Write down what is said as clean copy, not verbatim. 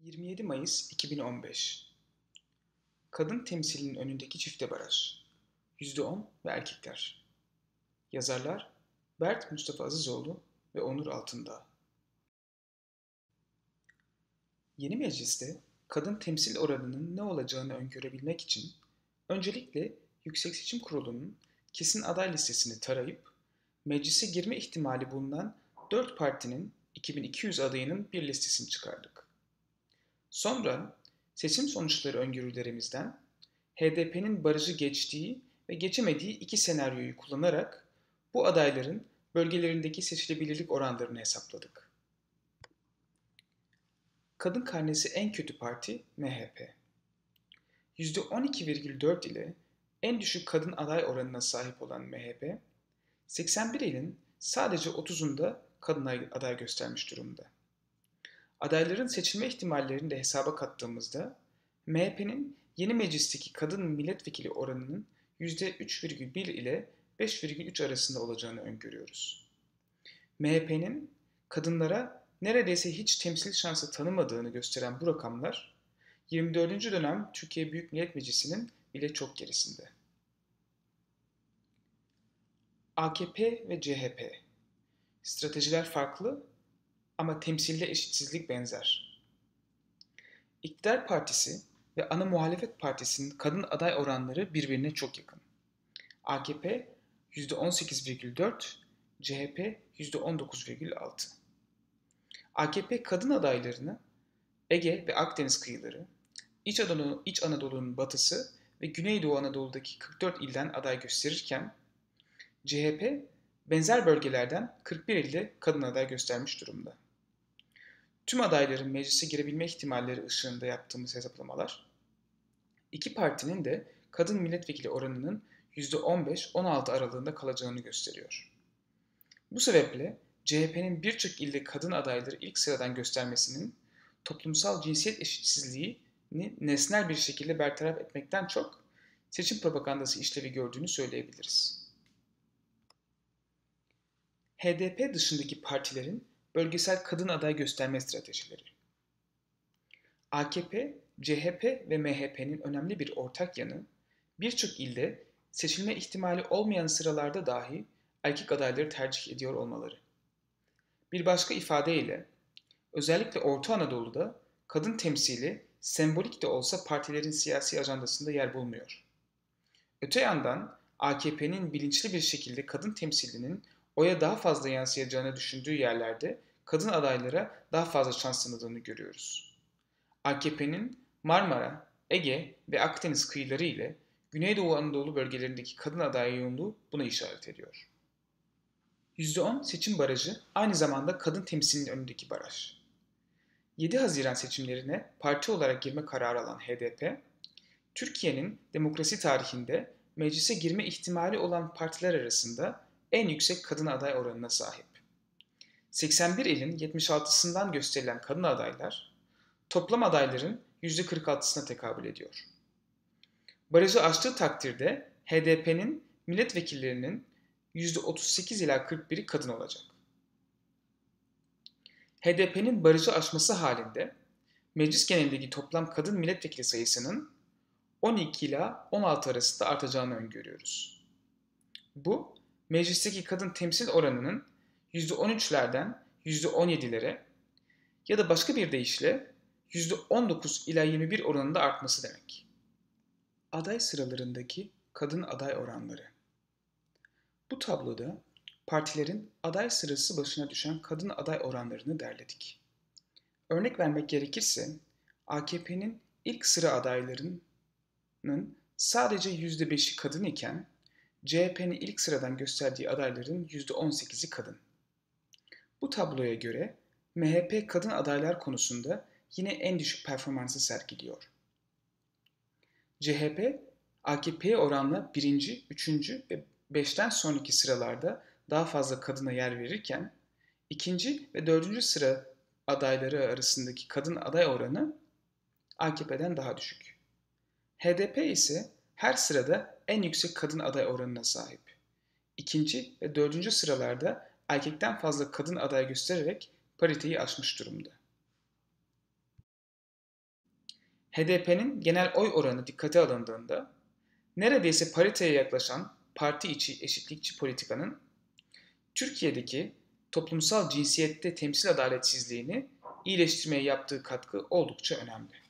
27 Mayıs 2015 Kadın temsilinin önündeki çifte baraj %10 ve erkekler. Yazarlar Bert Mustafa Azizoğlu ve Onur Altındağ. Yeni mecliste kadın temsil oranının ne olacağını öngörebilmek için öncelikle Yüksek Seçim Kurulu'nun kesin aday listesini tarayıp meclise girme ihtimali bulunan 4 partinin 2200 adayının bir listesini çıkardık. Sonra seçim sonuçları öngörülerimizden HDP'nin barajı geçtiği ve geçemediği iki senaryoyu kullanarak bu adayların bölgelerindeki seçilebilirlik oranlarını hesapladık. Kadın karnesi en kötü parti MHP. %12,4 ile en düşük kadın aday oranına sahip olan MHP, 81 ilin sadece 30'unda kadın aday göstermiş durumda. Adayların seçilme ihtimallerini de hesaba kattığımızda MHP'nin yeni meclisteki kadın milletvekili oranının %3,1 ile 5,3 arasında olacağını öngörüyoruz. MHP'nin kadınlara neredeyse hiç temsil şansı tanımadığını gösteren bu rakamlar 24. dönem Türkiye Büyük Millet Meclisi'nin bile çok gerisinde. AKP ve CHP. Stratejiler farklı ama temsilde eşitsizlik benzer. İktidar Partisi ve ana muhalefet partisinin kadın aday oranları birbirine çok yakın. AKP %18,4, CHP %19,6. AKP kadın adaylarını Ege ve Akdeniz kıyıları, İç Anadolu'nun batısı ve Güneydoğu Anadolu'daki 44 ilden aday gösterirken, CHP benzer bölgelerden 41 ilde kadın aday göstermiş durumda. Tüm adayların meclise girebilme ihtimalleri ışığında yaptığımız hesaplamalar, iki partinin de kadın milletvekili oranının %15-16 aralığında kalacağını gösteriyor. Bu sebeple CHP'nin birçok ilde kadın adayları ilk sıradan göstermesinin toplumsal cinsiyet eşitsizliğini nesnel bir şekilde bertaraf etmekten çok seçim propagandası işlevi gördüğünü söyleyebiliriz. HDP dışındaki partilerin bölgesel kadın aday gösterme stratejileri. AKP, CHP ve MHP'nin önemli bir ortak yanı, birçok ilde seçilme ihtimali olmayan sıralarda dahi erkek adayları tercih ediyor olmaları. Bir başka ifadeyle, özellikle Orta Anadolu'da kadın temsili sembolik de olsa partilerin siyasi ajandasında yer bulmuyor. Öte yandan AKP'nin bilinçli bir şekilde kadın temsilinin oya daha fazla yansıyacağını düşündüğü yerlerde kadın adaylara daha fazla şans tanıdığını görüyoruz. AKP'nin Marmara, Ege ve Akdeniz kıyıları ile Güneydoğu Anadolu bölgelerindeki kadın aday yoğunluğu buna işaret ediyor. %10 seçim barajı aynı zamanda kadın temsilinin önündeki baraj. 7 Haziran seçimlerine parti olarak girme kararı alan HDP, Türkiye'nin demokrasi tarihinde meclise girme ihtimali olan partiler arasında en yüksek kadın aday oranına sahip. 81 ilin 76'sından gösterilen kadın adaylar, toplam adayların %46'sına tekabül ediyor. Barajı aştığı takdirde HDP'nin milletvekillerinin %38 ila 41'i kadın olacak. HDP'nin barajı aşması halinde meclis genelindeki toplam kadın milletvekili sayısının 12 ila 16 arasında artacağını öngörüyoruz. Bu, meclisteki kadın temsil oranının %13'lerden %17'lere ya da başka bir deyişle %19 ila 21 oranında artması demek. Aday sıralarındaki kadın aday oranları. Bu tabloda partilerin aday sırası başına düşen kadın aday oranlarını derledik. Örnek vermek gerekirse AKP'nin ilk sıra adaylarının sadece %5'i kadın iken CHP'nin ilk sıradan gösterdiği adayların %18'i kadın. Bu tabloya göre MHP kadın adaylar konusunda yine en düşük performansı sergiliyor. CHP, AKP'ye oranla 1. 3. ve 5'ten sonraki sıralarda daha fazla kadına yer verirken 2. ve 4. sıra adayları arasındaki kadın aday oranı AKP'den daha düşük. HDP ise her sırada en yüksek kadın aday oranına sahip. 2. ve 4. sıralarda erkekten fazla kadın aday göstererek pariteyi aşmış durumda. HDP'nin genel oy oranı dikkate alındığında neredeyse pariteye yaklaşan parti içi eşitlikçi politikanın Türkiye'deki toplumsal cinsiyette temsil adaletsizliğini iyileştirmeye yaptığı katkı oldukça önemli.